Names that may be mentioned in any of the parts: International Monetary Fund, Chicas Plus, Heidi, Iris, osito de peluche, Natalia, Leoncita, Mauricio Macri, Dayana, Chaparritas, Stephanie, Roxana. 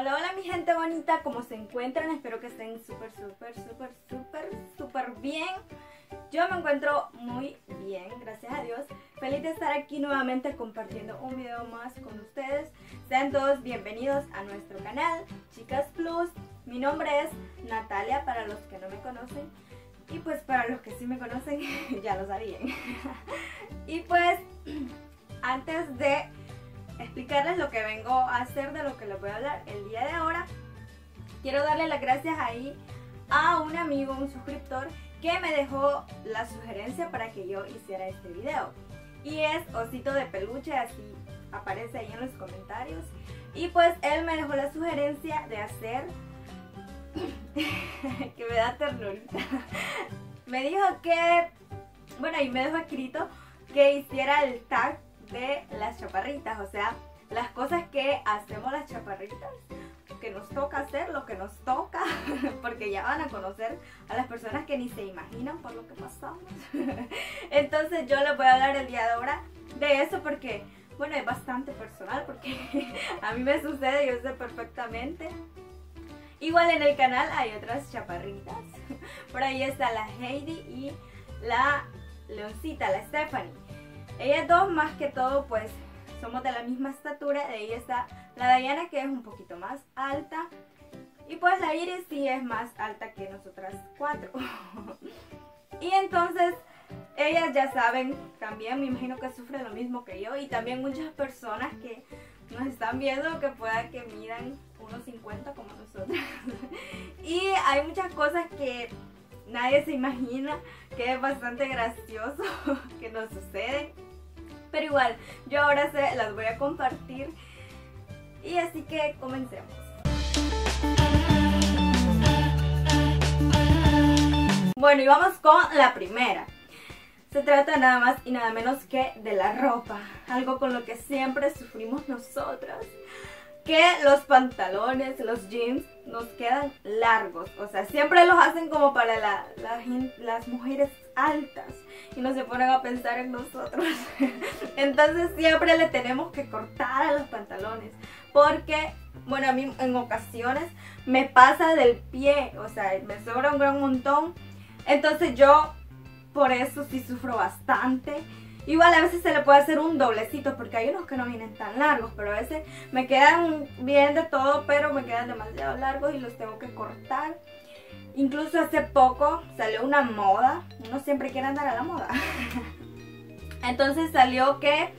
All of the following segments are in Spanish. Hola, hola mi gente bonita, ¿cómo se encuentran? Espero que estén súper bien. Yo me encuentro muy bien, gracias a Dios. Feliz de estar aquí nuevamente compartiendo un video más con ustedes. Sean todos bienvenidos a nuestro canal Chicas Plus. Mi nombre es Natalia, para los que no me conocen. Y pues para los que sí me conocen, ya lo sabían. Y pues, antes de explicarles lo que vengo a hacer, de lo que les voy a hablar el día de ahora, quiero darle las gracias ahí a un amigo, un suscriptor, que me dejó la sugerencia para que yo hiciera este video. Y es Osito de Peluche, así aparece ahí en los comentarios. Y pues él me dejó la sugerencia de hacer... que me da ternurita. Me dijo que, bueno, y me dejó escrito que hiciera el tag de las chaparritas, o sea, las cosas que hacemos las chaparritas, que nos toca hacer, lo que nos toca, porque ya van a conocer a las personas que ni se imaginan por lo que pasamos. Entonces yo les voy a hablar el día de ahora de eso porque, bueno, es bastante personal, porque a mí me sucede, yo sé perfectamente. Igual en el canal hay otras chaparritas. Por ahí está la Heidi y la Leoncita, la Stephanie. Ellas dos más que todo pues somos de la misma estatura. De ahí está la Dayana, que es un poquito más alta. Y pues la Iris sí es más alta que nosotras cuatro. Y entonces ellas ya saben también, me imagino que sufren lo mismo que yo. Y también muchas personas que nos están viendo, que pueda que midan 1.50 como nosotros. Y hay muchas cosas que nadie se imagina, que es bastante gracioso, que nos sucede. Pero igual, yo ahora se las voy a compartir. Y así que comencemos. Bueno, y vamos con la primera. Se trata nada más y nada menos que de la ropa, algo con lo que siempre sufrimos nosotras, que los pantalones, los jeans nos quedan largos, o sea, siempre los hacen como para las mujeres altas y no se ponen a pensar en nosotros. Entonces siempre le tenemos que cortar a los pantalones porque, bueno, a mí en ocasiones me pasa del pie, o sea, me sobra un gran montón, entonces yo... Por eso sí sufro bastante. Igual a veces se le puede hacer un doblecito, porque hay unos que no vienen tan largos, pero a veces me quedan bien de todo, pero me quedan demasiado largos y los tengo que cortar. Incluso hace poco salió una moda. Uno siempre quiere andar a la moda. Entonces salió que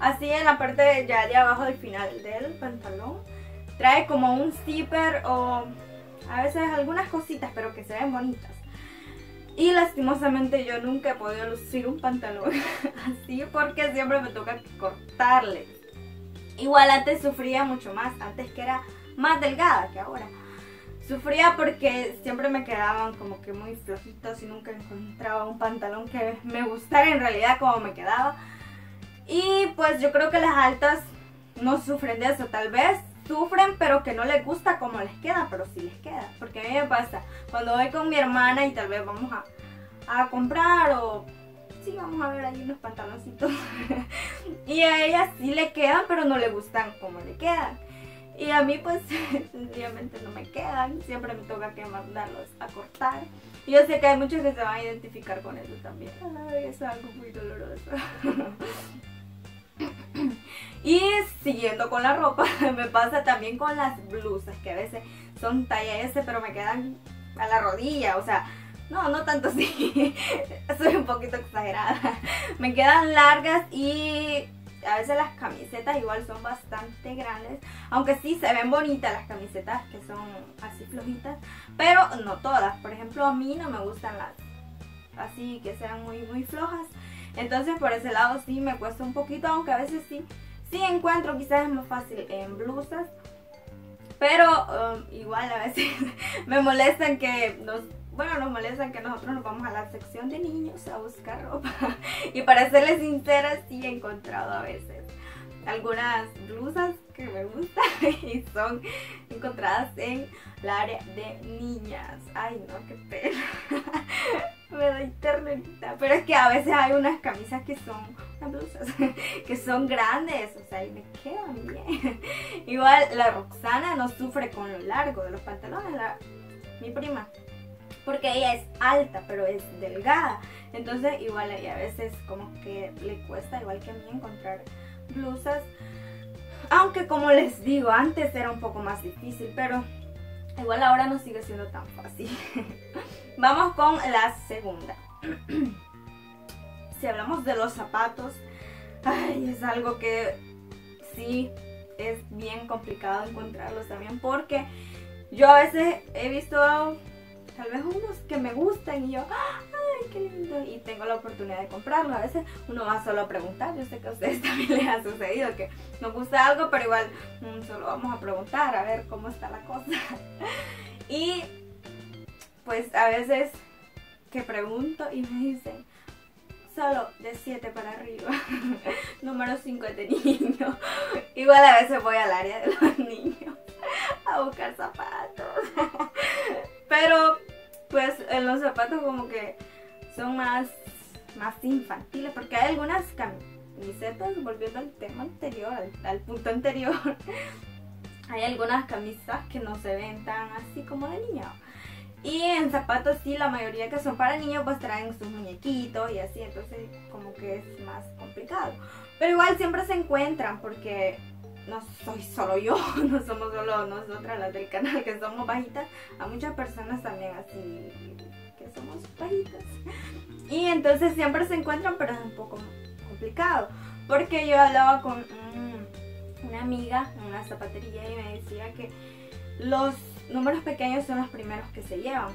así en la parte de, ya de abajo del final del pantalón, trae como un zipper o a veces algunas cositas, pero que se ven bonitas. Y lastimosamente yo nunca he podido lucir un pantalón así porque siempre me toca cortarle. Igual antes sufría mucho más, antes que era más delgada que ahora. Sufría porque siempre me quedaban como que muy flojitos y nunca encontraba un pantalón que me gustara en realidad como me quedaba. Y pues yo creo que las altas no sufren de eso, tal vez. Sufren pero que no les gusta como les queda, pero sí les queda, porque a mí me pasa cuando voy con mi hermana y tal vez vamos a comprar o sí vamos a ver ahí unos pantaloncitos y a ella sí le quedan pero no le gustan como le quedan y a mí pues sencillamente no me quedan, siempre me toca que mandarlos a cortar y yo sé que hay muchos que se van a identificar con eso también. Ay, es algo muy doloroso. Y siguiendo con la ropa, me pasa también con las blusas, que a veces son talla S, pero me quedan a la rodilla, o sea, no tanto así, soy un poquito exagerada. Me quedan largas y a veces las camisetas igual son bastante grandes, aunque sí se ven bonitas las camisetas que son así flojitas, pero no todas. Por ejemplo, a mí no me gustan las así que sean muy flojas, entonces por ese lado sí me cuesta un poquito, aunque a veces sí encuentro, quizás es más fácil en blusas, pero igual a veces me molestan que nosotros nos vamos a la sección de niños a buscar ropa. Y para serles sinceras, sí he encontrado a veces algunas blusas que me gustan y son encontradas en la área de niñas. Ay no, qué pena. Me da ternurita, pero es que a veces hay unas camisas que son las blusas que son grandes, o sea, y me quedan bien. Igual la Roxana no sufre con lo largo de los pantalones, mi prima, porque ella es alta pero es delgada, entonces igual a veces como que le cuesta, igual que a mí, encontrar blusas, aunque como les digo, antes era un poco más difícil, pero igual ahora no sigue siendo tan fácil. Vamos con la segunda. Si hablamos de los zapatos, ay, es algo que sí es bien complicado encontrarlos también, porque yo a veces he visto tal vez unos que me gustan y yo, ay, qué lindo, y tengo la oportunidad de comprarlo. A veces uno va solo a preguntar, yo sé que a ustedes también les ha sucedido que nos gusta algo, pero igual solo vamos a preguntar a ver cómo está la cosa. Y pues a veces que pregunto y me dicen, solo de 7 para arriba, número 5 de niño. Igual a veces voy al área de los niños a buscar zapatos. Pero pues en los zapatos como que son más infantiles, porque hay algunas camisetas, volviendo al tema anterior, al punto anterior, hay algunas camisas que no se ven tan así como de niño. Y en zapatos sí, la mayoría que son para niños pues traen sus muñequitos y así, entonces como que es más complicado. Pero igual siempre se encuentran, porque no soy solo yo, no somos solo nosotras las del canal que somos bajitas, a muchas personas también así que somos bajitas. Y entonces siempre se encuentran, pero es un poco complicado, porque yo hablaba con una amiga en una zapatería y me decía que los números pequeños son los primeros que se llevan.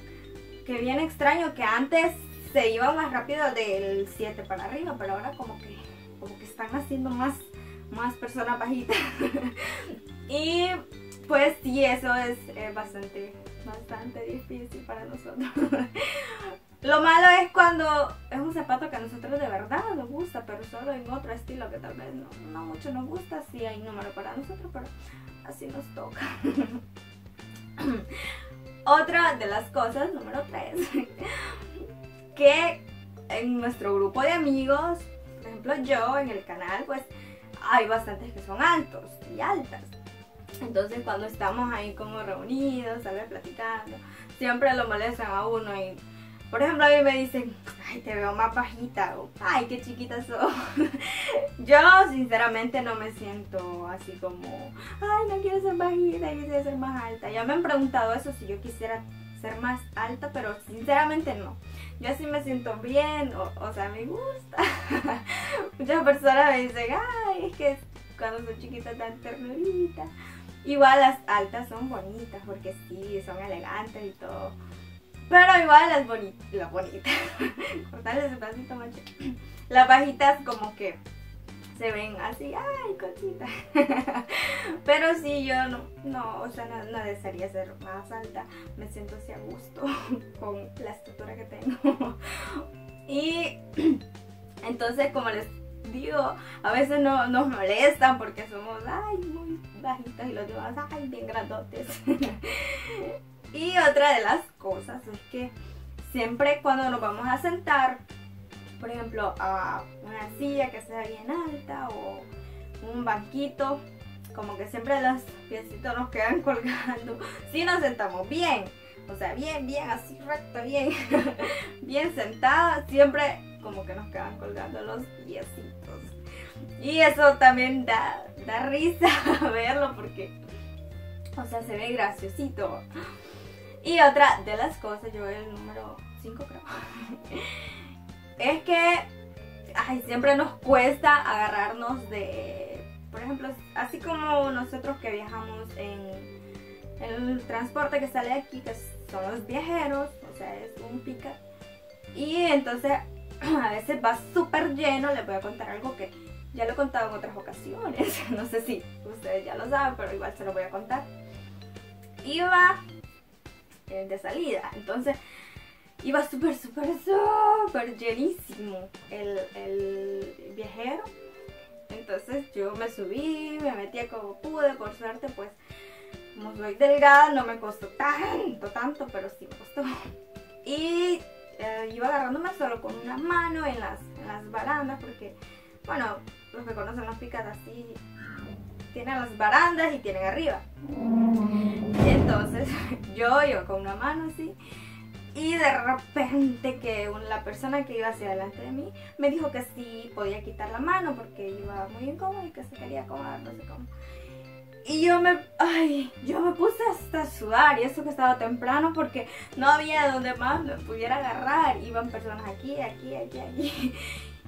Que bien extraño que antes se iban más rápido del 7 para arriba, pero ahora como que están haciendo más personas bajitas. Y pues sí, eso es bastante difícil para nosotros. Lo malo es cuando es un zapato que a nosotros de verdad nos gusta, pero solo en otro estilo que tal vez no mucho nos gusta. Sí hay número para nosotros, pero así nos toca. Otra de las cosas, número 3, que en nuestro grupo de amigos, por ejemplo yo en el canal, pues hay bastantes que son altos y altas. Entonces cuando estamos ahí como reunidos, ¿sabes?, platicando, siempre lo molestan a uno y, por ejemplo, a mí me dicen, ay, te veo más bajita, o ay, qué chiquita sos. Yo sinceramente no me siento así como, ay, no quiero ser bajita, yo quiero ser más alta. Ya me han preguntado eso, si yo quisiera ser más alta, pero sinceramente no. Yo así me siento bien, o sea, me gusta. Muchas personas me dicen, ay, es que cuando soy chiquita tan ternurita. Igual las altas son bonitas, porque sí, son elegantes y todo. Pero igual las bonitas, cortarles el pedacito, macho. Las bajitas como que se ven así, ay, cosita. Pero sí, yo no desearía ser más alta. Me siento así a gusto con la estructura que tengo. Y entonces, como les digo, a veces no nos molestan porque somos, ay, muy bajitas, y los demás, ay, bien grandotes. Y otra de las cosas es que siempre cuando nos vamos a sentar, por ejemplo, a una silla que sea bien alta o un banquito, como que siempre los piecitos nos quedan colgando. Si nos sentamos bien, o sea, bien, así recto, bien sentada, siempre como que nos quedan colgando los piecitos. Y eso también da risa verlo, porque, o sea, se ve graciosito. Y otra de las cosas, yo el número 5 creo, es que, ay, siempre nos cuesta agarrarnos de, por ejemplo, así como nosotros que viajamos en el transporte que sale de aquí, que son los viajeros, o sea, es un pica, y entonces a veces va súper lleno. Les voy a contar algo que ya lo he contado en otras ocasiones, no sé si ustedes ya lo saben, pero igual se lo voy a contar. Iba de salida, entonces iba súper llenísimo el viajero. Entonces yo me subí, me metía como pude, por suerte, pues como soy delgada no me costó tanto, pero sí me costó. Y iba agarrándome solo con una mano en las barandas, porque Bueno, los que conocen las picas así, tienen las barandas y tienen arriba. Entonces yo con una mano así, y de repente que la persona que iba hacia adelante de mí me dijo que sí podía quitar la mano porque iba muy incómoda y que se quería acomodar, no sé cómo. Y yo me puse hasta a sudar, y eso que estaba temprano porque no había donde más me pudiera agarrar. Iban personas aquí, aquí, aquí, aquí,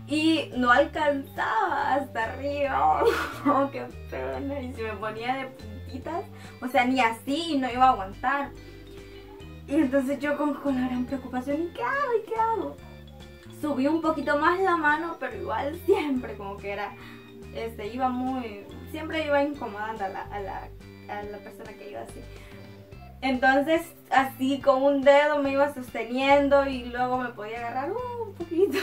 y no alcanzaba hasta arriba. Oh, qué pena. Y se me ponía de puntitas, o sea, ni así, y no iba a aguantar. Y entonces yo con la gran preocupación, ¿y qué hago? ¿Y qué hago? Subí un poquito más la mano, pero igual siempre como que era, iba muy, siempre iba incomodando a la persona que iba así. Entonces así con un dedo me iba sosteniendo y luego me podía agarrar un poquito.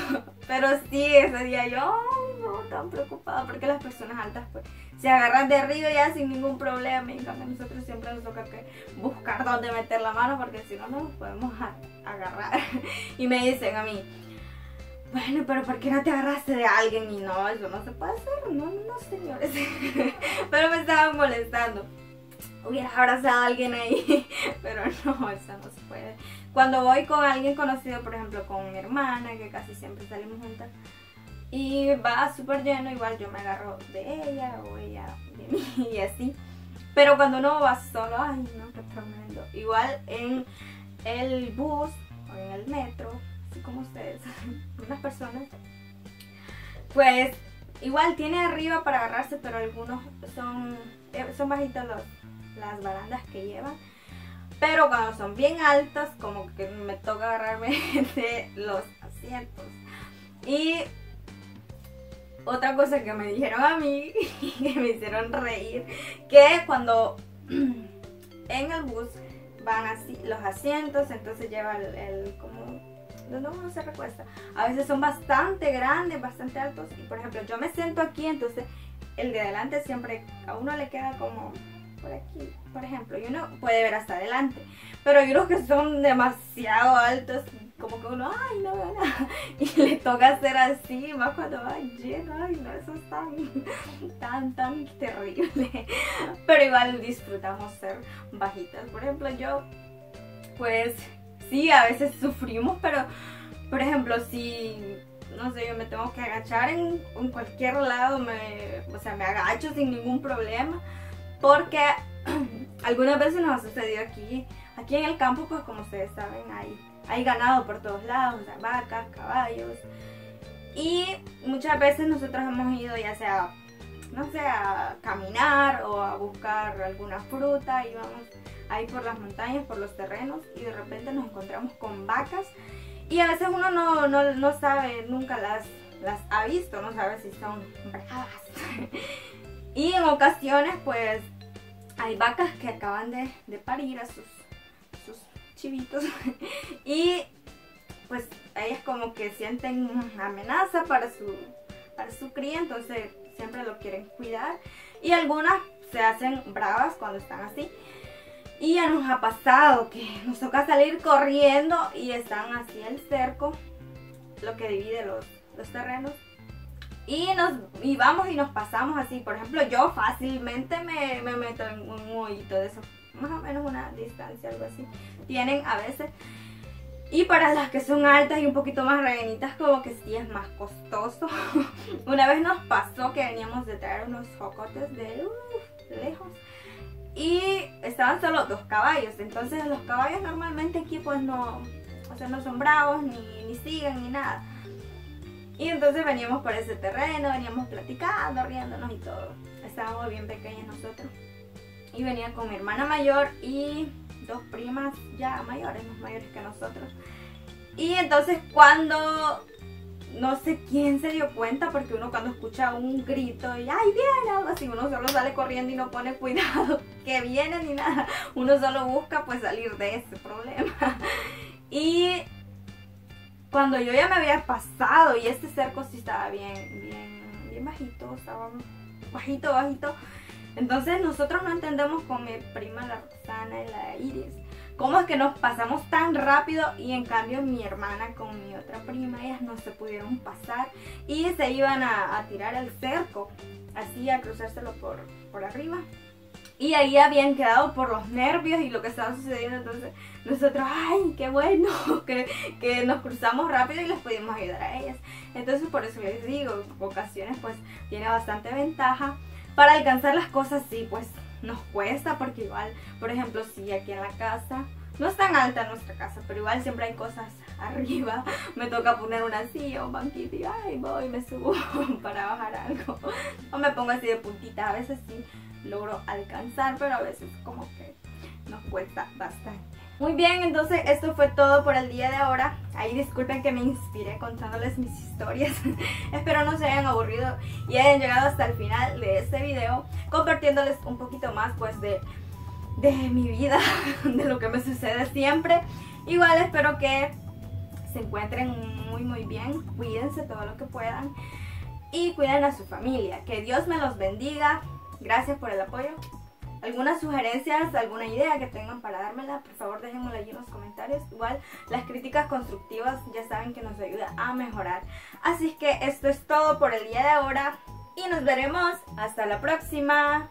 Pero sí, ese día yo no tan preocupada porque las personas altas pues se agarran de arriba ya sin ningún problema. Y en cambio nosotros siempre nos toca que buscar dónde meter la mano porque si no, no nos podemos agarrar. Y me dicen a mí, bueno, pero ¿por qué no te agarraste de alguien? Y no, eso no se puede hacer, no, no señores. Pero me estaban molestando. Hubieras abrazado a alguien ahí, pero no, eso no se puede. Cuando voy con alguien conocido, por ejemplo con mi hermana, que casi siempre salimos juntas, y va súper lleno, igual yo me agarro de ella o ella de mí y así. Pero cuando uno va solo, ay no, qué tremendo. Igual en el bus o en el metro, así como ustedes, unas personas, pues igual tiene arriba para agarrarse, pero algunos son bajitos las barandas que llevan. Pero cuando son bien altas, como que me toca agarrarme de los asientos. Y otra cosa que me dijeron a mí, que me hicieron reír, que cuando en el bus van así los asientos, entonces lleva el como, donde uno se recuesta, a veces son bastante grandes, bastante altos. Y por ejemplo yo me siento aquí, entonces el de adelante siempre a uno le queda como por aquí, por ejemplo, y uno puede ver hasta adelante. Pero hay unos que son demasiado altos, como que uno, ay, no veo nada, y le toca hacer así, más cuando va lleno. Ay, no, eso es tan terrible. Pero igual disfrutamos ser bajitas. Por ejemplo, yo, pues sí, a veces sufrimos, pero por ejemplo, si no sé, yo me tengo que agachar en cualquier lado, me agacho sin ningún problema. Porque algunas veces nos ha sucedido aquí en el campo, pues como ustedes saben, hay ganado por todos lados, o sea, vacas, caballos. Y muchas veces nosotros hemos ido ya sea, no sé, a caminar o a buscar alguna fruta, y vamos ahí por las montañas, por los terrenos, y de repente nos encontramos con vacas. Y a veces uno no sabe, nunca las ha visto, no sabe si son bravas. Y en ocasiones pues hay vacas que acaban de parir a sus chivitos, y pues ellas como que sienten amenaza para su cría, entonces siempre lo quieren cuidar. Y algunas se hacen bravas cuando están así. Y ya nos ha pasado que nos toca salir corriendo, y están así el cerco, lo que divide los terrenos. Y vamos y nos pasamos así. Por ejemplo, yo fácilmente me meto en un hoyito de eso, más o menos una distancia, algo así tienen a veces. Y para las que son altas y un poquito más rellenitas, como que sí es más costoso. Una vez nos pasó que veníamos de traer unos jocotes de lejos, y estaban solo dos caballos. Entonces los caballos normalmente aquí pues no, o sea, no son bravos, ni siguen, ni nada. Y entonces veníamos por ese terreno, veníamos platicando, riéndonos y todo. Estábamos bien pequeñas nosotros. Y venía con mi hermana mayor y dos primas ya mayores, más mayores que nosotros. Y entonces cuando, no sé quién se dio cuenta, porque uno cuando escucha un grito y ¡ay, viene! Algo así, uno solo sale corriendo y no pone cuidado que viene ni nada. Uno solo busca pues salir de ese problema. Y cuando yo ya me había pasado, y este cerco sí estaba bien bajito, estaba bajito, Entonces nosotros no entendemos con mi prima la Roxana y la Iris cómo es que nos pasamos tan rápido, y en cambio mi hermana con mi otra prima, ellas no se pudieron pasar y se iban a tirar el cerco, así a cruzárselo por arriba. Y ahí habían quedado por los nervios y lo que estaba sucediendo. Entonces nosotros, ay, qué bueno que nos cruzamos rápido y les pudimos ayudar a ellas. Entonces por eso les digo, ocasiones pues tiene bastante ventaja. Para alcanzar las cosas sí, pues nos cuesta, porque igual, por ejemplo, si aquí en la casa, no es tan alta nuestra casa, pero igual siempre hay cosas arriba. Me toca poner una silla, un banquito y ay, voy, me subo para bajar algo. O me pongo así de puntita, a veces sí logro alcanzar, pero a veces como que nos cuesta bastante. Muy bien, entonces esto fue todo por el día de ahora. Ahí disculpen que me inspiré contándoles mis historias. Espero no se hayan aburrido y hayan llegado hasta el final de este video, compartiéndoles un poquito más pues de mi vida, de lo que me sucede siempre. Igual espero que se encuentren muy muy bien, cuídense todo lo que puedan y cuiden a su familia. Que Dios me los bendiga. Gracias por el apoyo. Algunas sugerencias, alguna idea que tengan para dármela, por favor déjenmela allí en los comentarios. Igual las críticas constructivas ya saben que nos ayuda a mejorar. Así que esto es todo por el día de ahora y nos veremos hasta la próxima.